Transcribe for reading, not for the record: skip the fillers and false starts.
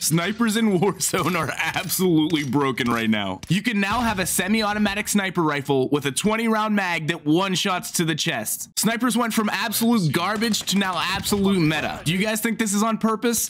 Snipers in Warzone are absolutely broken right now. You can now have a semi-automatic sniper rifle with a 20-round mag that one-shots to the chest. Snipers went from absolute garbage to now absolute meta. Do you guys think this is on purpose?